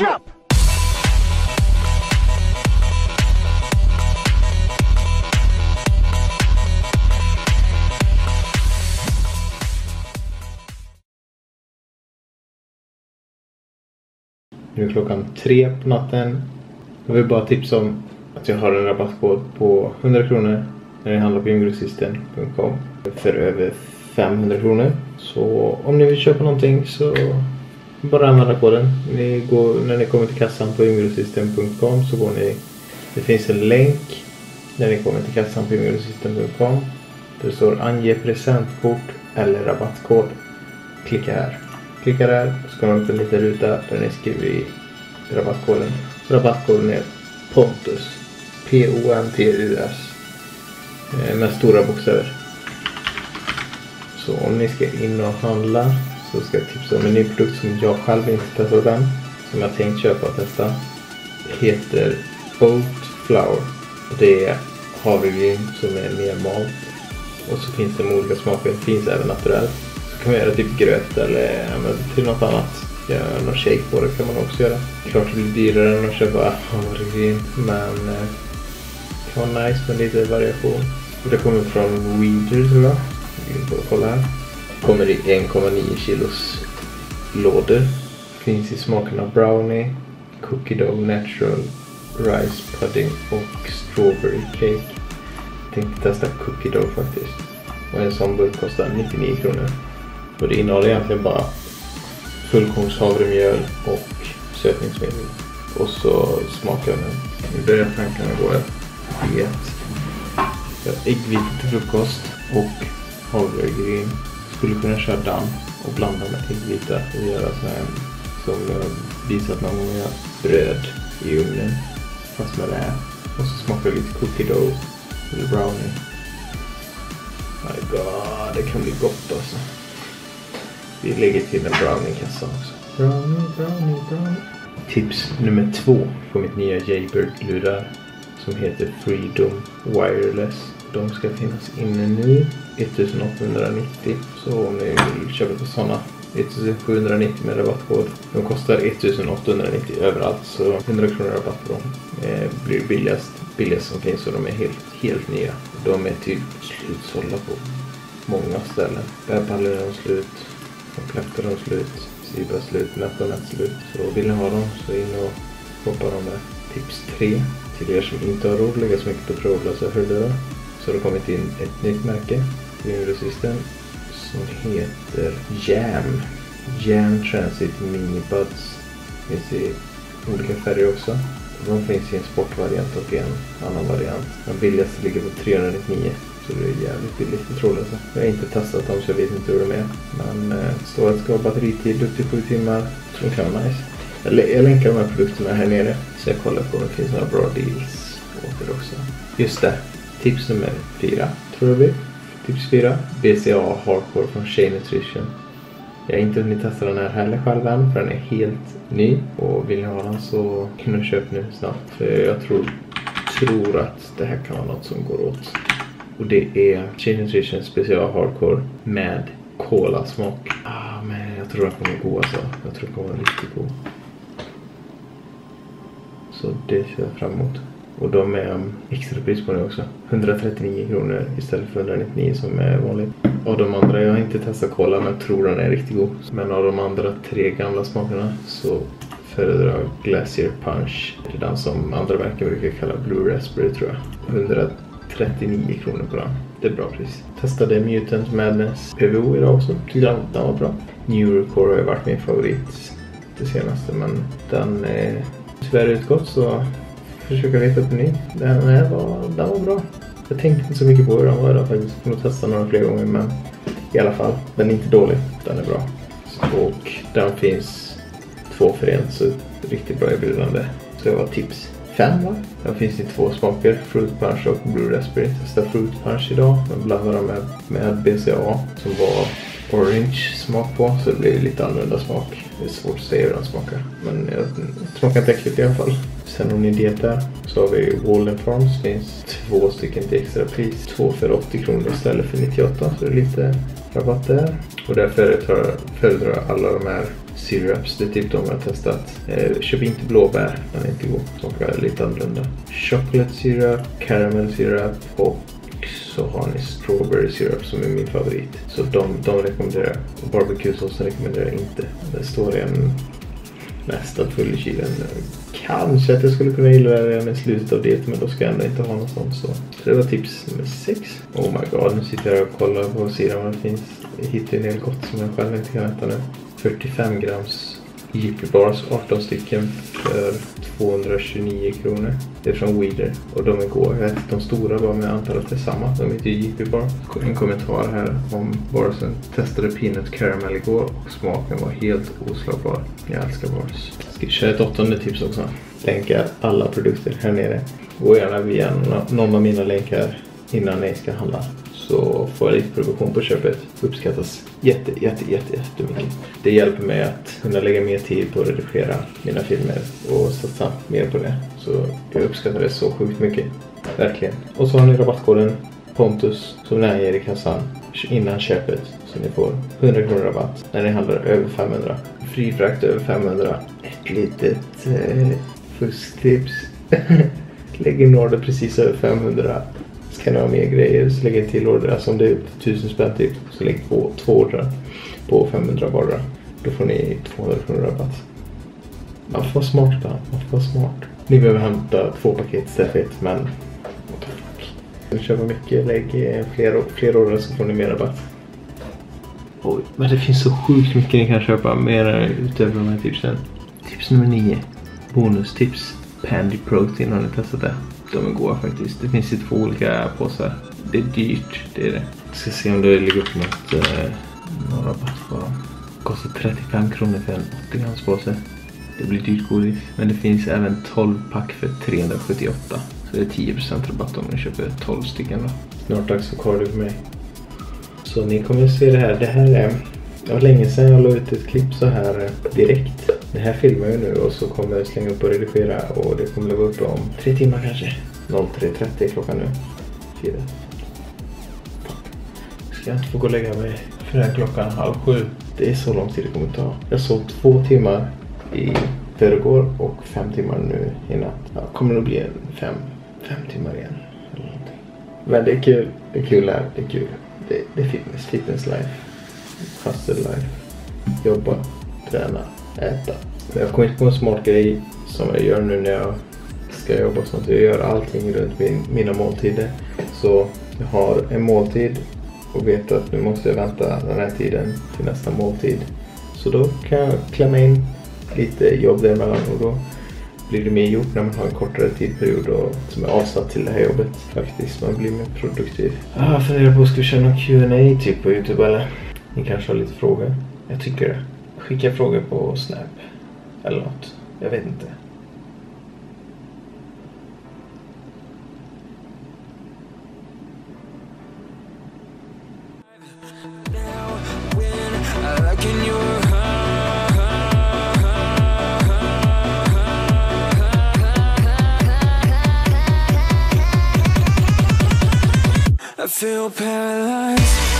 jump! Nu är klockan 3 på natten. Jag vill bara tipsa om att jag har en rabattkod på 100 kronor när ni handlar på Gymgrossisten.com för över 500 kronor. Så om ni vill köpa någonting så bara använda koden. Ni går, när ni kommer till kassan på Gymgrossisten.com så går ni, det finns en länk när ni kommer till kassan på Gymgrossisten.com. Det står ange presentkort eller rabattkod. Klicka här. Klicka där och så kommer man upp en liten ruta där ni skriver i rabattkoden. Rabattkoden är Pontus. P-O-N-T-U-S. Med stora bokstäver. Så om ni ska in och handla så ska jag tipsa om en ny produkt som jag själv inte testat än. Som jag tänkt köpa och testa. Det heter Oat Flour. Det är havregryn som är nermalt. Och så finns det med olika smaker. Det finns även naturellt. Kan man göra typ gröt eller till något annat. Göra någon shake på det kan man också göra. Klart det blir dyrare än att köpa havregryn, men det kan vara nice med lite variation. Och det kommer från Winters, tror jag. Kolla här. Kommer i 1,9 kilos lådor. Finns i smakerna brownie, cookie dough, natural, rice pudding och strawberry cake. Jag tänkte testa cookie dough faktiskt. Och en sån burk kostar 99 kronor. Och det innehåller egentligen bara fullkornshavremjöl och sötningsmedel. Och så smakar jag den. Nu börjar tankarna gå ett diet. Jag har äggvita till frukost och havregryn. Skulle kunna köra damm och blanda med äggvita och göra så här som jag har visat någon gång. Bröd i ugnen fast med det här. Och så smakar lite cookie dough eller brownie. My god, det kan bli gott alltså. Vi lägger till en brownie-kassa också. Brownie. Tips nummer 2 på mitt nya Jaybird-lurar som heter Freedom Wireless. De ska finnas inne nu, 1890. Så om ni vill köpa på sådana, 1790 med rabattkod. De kostar 1890 överallt, så 100 kronor rabatt på dem. Blir billigast som finns, och de är helt nya. De är typ slutsålda på många ställen. Bärbhallen är slut. Och plattor de slut, Sibra slut, Natt slut. Så vill ni ha dem så in och hoppa dem där. Tips 3 till er som inte har råd lägga så mycket på trådlösa hörlurar. Så det har kommit in ett nytt märke till Gymgrossisten som heter JAM. Jam Transit Mini Buds. Det finns i olika färger också. De finns i en sportvariant och en annan variant. Den billigaste ligger på 399. Så det är jävligt billigt för trådlösa. Jag har inte testat dem så jag vet inte hur de är. Men står att ska ha batteritid upp till 7 timmar. Så det kan vara nice. Jag länkar de här produkterna här nere. Så jag kollar på om det finns några bra deals åt er också. Just det. Tips nummer 4. Tror jag det blir. Tips 4. BCAA Hardcore från Tjej Nutrition. Jag har inte hunnit testa den här heller själv än. För den är helt ny. Och vill ni ha den så kan du köpa nu snabbt. För jag tror att det här kan vara något som går åt. Och det är Tjej Nutrition BCAA Hardcore med kolasmak. Ah, men jag tror den kommer gå alltså. Jag tror den kommer vara riktigt god. Så det ser jag fram emot. Och de är extra pris på det också. 139 kronor istället för 199 som är vanligt. Av de andra, jag har inte testat kola men jag tror den är riktigt god. Men av de andra 3 gamla smakerna så föredrar jag Glacier Punch. Det är den som andra verken brukar kalla Blue Raspberry tror jag. 139 kronor på den. Det är bra pris. Testade Mutant Madness PVO idag också. Tyckte den var bra. Neurocore har ju varit min favorit det senaste, men den är tyvärr utgått så försöker jag leta upp en ny. Den var bra. Jag tänkte inte så mycket på hur den var idag faktiskt. Jag kommer nog testa några fler gånger, men i alla fall, den är inte dålig. Den är bra. Och den finns 2 för en, så riktigt bra erbjudande. Så det var tips. 5 va? Där finns det 2 smaker, Fruit Punch och Blue Raspberry. Jag testade Fruit Punch idag, men blandade dem med BCAA som var orange smak på. Så det blir lite annorlunda smak. Det är svårt att säga hur den smakar. Men jag smakar inte äckligt i alla fall. Sen om ni dietar så har vi Walden Farms. Det finns 2 stycken till extra pris. 2 för 80 kronor istället för 98. Så det är lite rabatter. Och därför föredrar jag alla de här syrups. Det är typ de jag har testat. Köp inte blåbär, den är inte god. Smakar lite annorlunda. Chocolate syrup, caramel syrup och så har ni strawberry syrup som är min favorit. Så de rekommenderar jag. Och barbecue-såsen rekommenderar jag inte. Det står en nästan full i kylen. Kanske att jag skulle kunna gilla det med slutet av det, men då ska jag ändå inte ha något sånt. Så det var tips nummer 6. Oh my god, nu sitter jag och kollar på sidan vad det finns. Jag hittar en del gott som jag själv inte kan äta nu. 45 grams Yippie Bars, 18 stycken för 229 kronor. Det är från Weider och de är goda. Jag äter de stora bara, men jag antar att det är samma. De heter Yippie Bar. En kommentar här om barsen. Testade peanut caramel igår och smaken var helt oslagbar. Jag älskar bars. Ska vi köra ett 8:e tips också? Länkar alla produkter här nere. Gå gärna via någon av mina länkar innan ni ska handla. Så får jag lite provision på köpet. Uppskattas jättemycket. Det hjälper mig att kunna lägga mer tid på att redigera mina filmer och satsa mer på det. Så jag uppskattar det så sjukt mycket. Verkligen. Och så har ni rabattkoden Pontus som ni ger i kassan innan köpet. Så ni får 100 kronor rabatt när ni handlar över 500. Fri frakt över 500. Ett litet fusktips. Lägg in order precis över 500. Kan ni ha mer grejer så lägg en till order. Alltså om det är upp till 1000 spänn typ, så lägg på 2 ordrar på 500 bara. Då får ni 200 kronor rabatt. Man får vara smart då. Man får vara smart. Ni behöver hämta 2 paket stället, men om du köper mycket, lägg fler ordrar så får ni mer rabatt. Oj, men det finns så sjukt mycket ni kan köpa mer utöver de här tipsen. Tips nummer 9. Bonustips. Pandyprotein, har ni testat det? De är goda faktiskt. Det finns ju 2 olika påsar. Det är dyrt, det är det. Jag ska se om det ligger upp någon rabatt på dem. Kostar 35 kronor för en 80-grams påse. Det blir dyrt godis. Men det finns även 12 pack för 378. Så det är 10% rabatt om ni köper 12 stycken då. Snart dags för kardio för mig. Så ni kommer att se det här. Det här är... Det var länge sedan jag la ut ett klipp så här direkt. Det här filmar jag nu och så kommer jag slänga upp och redigera och det kommer att vara uppe om 3 timmar kanske. 03:30 klockan nu. 4. Ska jag inte få gå och lägga mig för den här klockan 6:30. Det är så lång tid det kommer att ta. Jag sov 2 timmar i förrgår och 5 timmar nu i natt. Ja, kommer det att bli 5 timmar igen eller någonting. Men det är kul. Det är kul här. Det är kul. Det är fitness. Fitness life. Hustle life. Jobba. Träna. Äta. Jag kommer inte på en smart grej som jag gör nu när jag ska jobba och sånt. Jag gör allting runt mina måltider. Så jag har en måltid och vet att nu måste jag vänta den här tiden till nästa måltid. Så då kan jag klämma in lite jobb däremellan och då blir det mer gjort när man har en kortare tidperiod och som är avsatt till det här jobbet. Faktiskt, man blir mer produktiv. Jag funderar på, ska vi köra någon Q&A typ på YouTube eller? Ni kanske har lite frågor? Jag tycker det. Skicka frågor på Snap eller något. Jag vet inte. I feel paralyzed.